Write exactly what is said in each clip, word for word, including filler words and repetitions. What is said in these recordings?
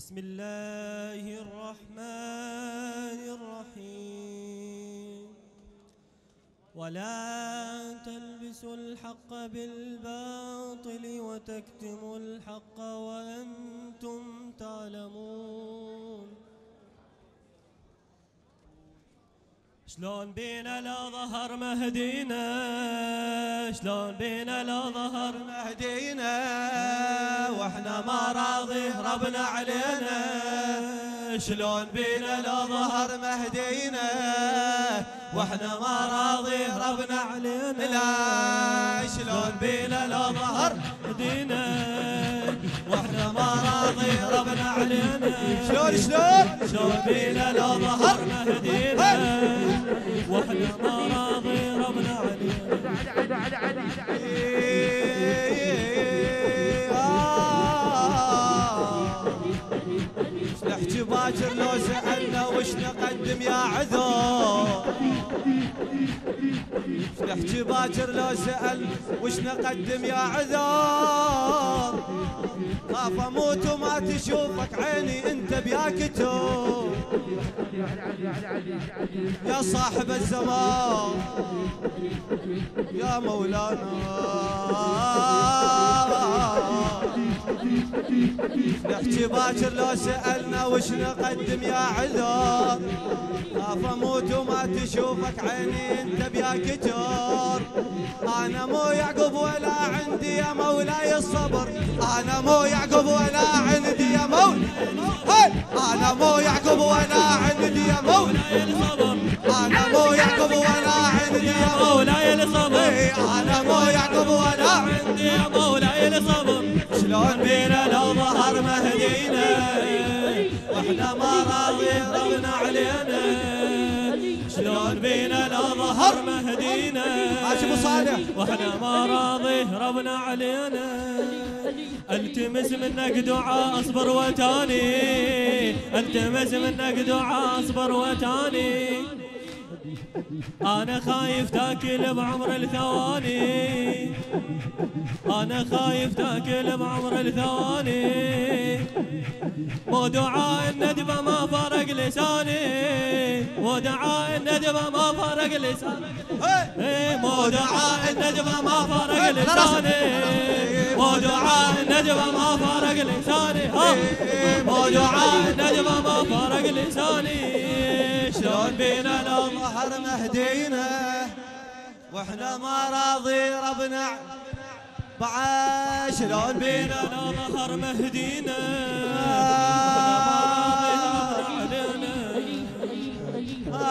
بسم الله الرحمن الرحيم. ولا تلبسوا الحق بالباطل وتكتموا الحق وأنتم تعلمون. شلون بينا لا ظهر مهدينا، شلون بينا لا ظهر مهدينا، واحنا ما راضي ربنا علينا. شلون بينا لا ظهر مهدينا، واحنا ما راضي ربنا علينا. لا شلون بينا لا ظهر مهدينا، واحنا ما راضي ربنا علينا. شلون شلون شلون بينا لا ظهر مهدينا، واحنا ما راضي ربنا علينا. شلون نحكي باكر لو سألنا وش نقدم يا عذور؟ شلون نحكي باكر لو سألنا وش نقدم يا عذور؟ خاف اموت وما تشوفك عيني انت بيا كتوب يا صاحب الزمان يا مولانا. نحكي باكر لو سألنا وش نقدم يا عذر، خاف اموت وما تشوفك عيني انت بيا كتر. انا مو يعقوب ولا عندي يا مولاي الصبر، انا مو يعقوب ولا عندي يا مولاي، انا مو يعقوب ولا عندي يا مولاي الصبر، انا مو يعقوب ولا عندي يا مولاي الصبر، انا مو يعقوب ولا عندي يا مولاي الصبر. شلون بينا لو ظهر مهدينا، واحنا ما راضي ربنا علينا. شلون بينا لو ظهر مهدينا، واحنا ما راضي ربنا علينا. التمس منك دعاء اصبر وتاني، التمس منك دعاء اصبر وتاني. انا خايف تاكل بعمر الثواني، انا خايف تاكل بعمر الثواني. مو دعاء الندبه ما فرق لساني، مو دعاء الندبه ما فرق لساني، مو دعاء الندبه ما فرق لساني، مو دعاء الندبه ما فرق لساني، مو دعاء الندبه ما فرق لساني. شلون بينا لو ظهر مهدينا، واحنا ما راضي ربنا بعد. شلون بينا لو ظهر مهدينا، واحنا ما راضي ربنا علينا. آه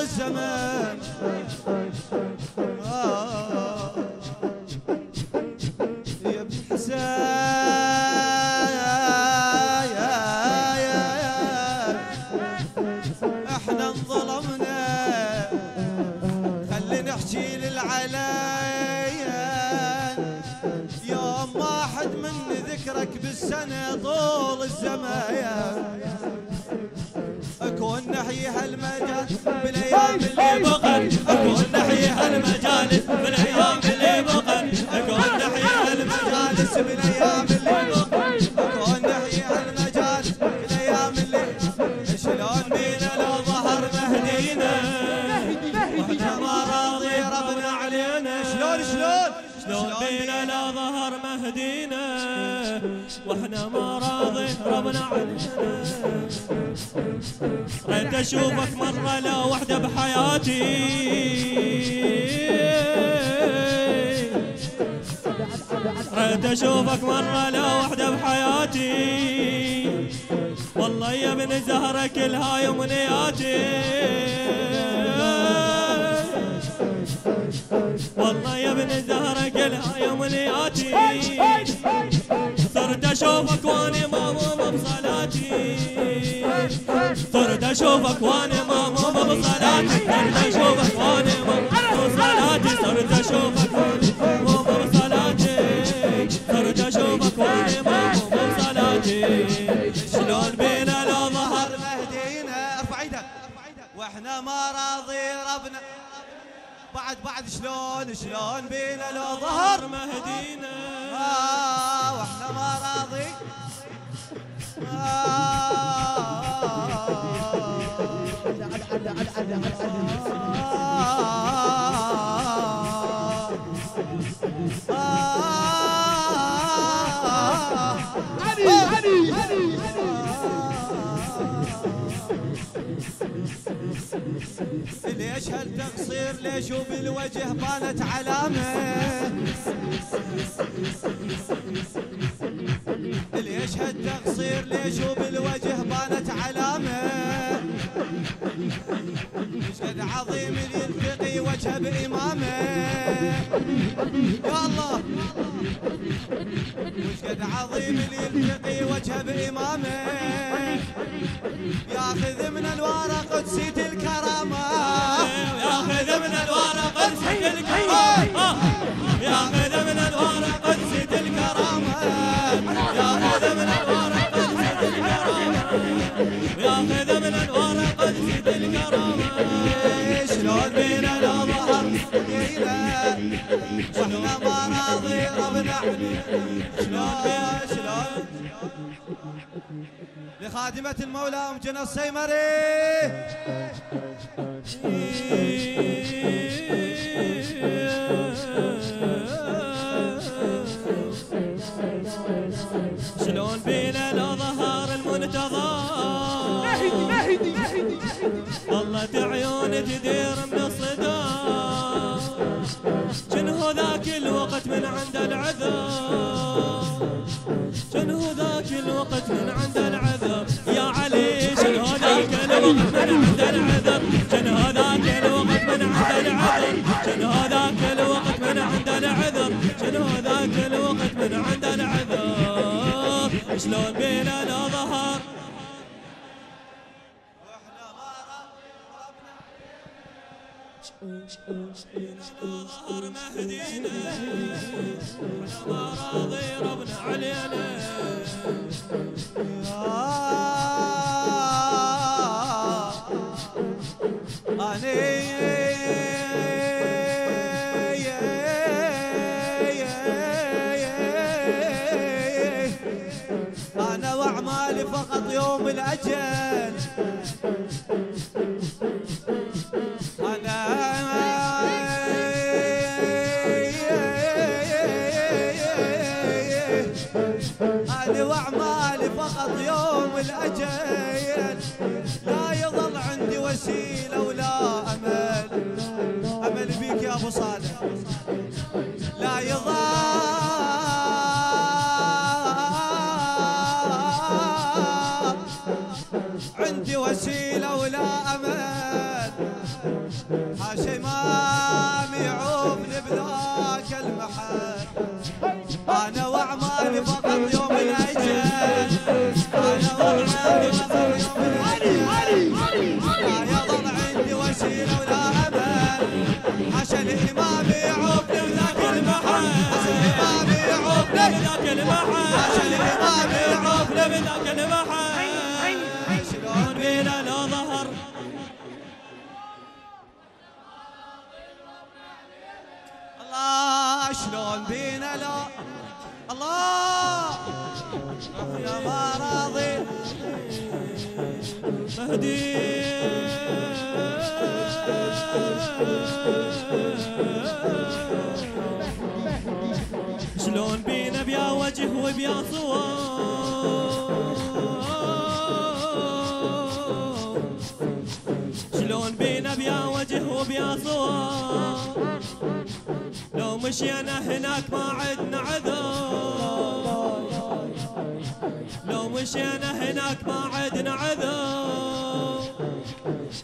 الزمان. آه يا ابن حسين احنا انظلمنا، خلي نحكي للعليان. يوم واحد من ذكرك بالسنة طول الزمان، أكون نحيي هالمجال بالأيام اللي بقت، أكون نحيي هالمجالس بالأيام اللي بقت، أكون نحيي هالمجالس بالأيام اللي بقت، أكون نحيي هالمجالس بالأيام اللي. شلون بينا لو ظهر مهدينا، واحنا ما راضي ربنا علينا. شلون شلون شلون بينا لو ظهر مهدينا، واحنا ما راضي ربنا علينا. ريت اشوفك مرة لا وحدة بحياتي، ريت اشوفك مرة لا وحدة بحياتي. والله يا ابن الزهرة كل هاي امنياتي، والله يا ابن الزهرة كل هاي امنياتي. صرت اشوفك وانا مامومه بصلاتي، صرت اشوفك وانا مامومه بصلاتي، صرت اشوفك وانا مامومه بصلاتي، صرت اشوفك وانا مامومه بصلاتي، صرت اشوفك وانا مامومه بصلاتي. شلون بينا لو ظهر مهدينا، ارفع ايدك واحنا ما راضي ربنا، بعد بعد شلون شلون بينا لو ظهر مهدينا، آه واحنا ما راضي، ليش هالتقصير ليش وبالوجه بانت علامه، ليش هالتقصير ليش وبالوجه بانت علامه، مشهد عظيم اللي يلتقي وجهه بامامه، يا الله مشهد عظيم اللي يلتقي وجهه بامامه، ياخذ من الورى قدسية الكرامه، ياخذ من الورى قدسية الكرامه، ياخذ من الورى قدسية الكرامه، ياخذ من الورى قدسية الكرامه، ياخذ من الورى قدسية الكرامه. شلون بينا لو ظهر مهدينا واحنا ما راضي ربنا، شلون شلون لخادمة المولى أم جنى الصيمري. شلون بينا لو ظهر المنتظر، ظلت عيون تدير من الصداع، جنه ذاك الوقت من عند العذاب، جنه ذاك الوقت من عند العذاب، يا علي جنه ذاك الوقت من عند العذاب، جنه ذاك الوقت من عند العذاب، جنه ذاك الوقت من عند العذاب، جنه ذاك الوقت من عند العذاب. شلون بينا لو ظهر ظهر مهدينا، احنا ما راضي ربنا علينا، أنا وأعمالي فقط يوم الأجل، أنا وأعمالي فقط يوم الأجل، لا يظل عندي وسيلة ولا أمل، أمل فيك يا أبو صالح، لا يظل عندي وسيلة ولا أمل، حاشي ما يعوبني بذاك المحل، أنا وأعمالي فقط يوم الأجل، أنا وأعمالي فقط يوم الأجل، لا يظل عندي وسيلة ولا أمل، حاشا الإمام يعوبني بذاك المحل، حاشا الإمام يعوبني بذاك المحل، حاشا الإمام يعوبني بذاك المحل. شلون بينا لو ظهر الله، شلون بينا لو الله يا ما راضي مهدي، شلون بينا بيا وجه وبيا صور، شلون بينا بيا وجه وبيا صور، لو مشينا هناك ما عدنا عذاب، لو مشينا هناك ما عدنا عذاب،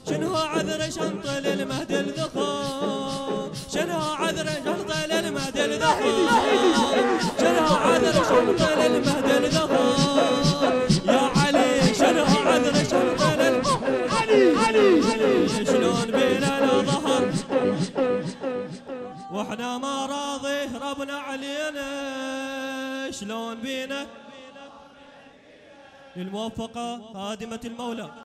شنو عذر شنط للمهد الذخار، شنو عذر شنط للمهد الذخار، شنو عذر شنطل المهد النظام يا علي شنو عذر شنطل المهد علي علي شلون بينا ظهر واحنا ما راضي ربنا علينا شلون بينا للموفقة خادمة المولى.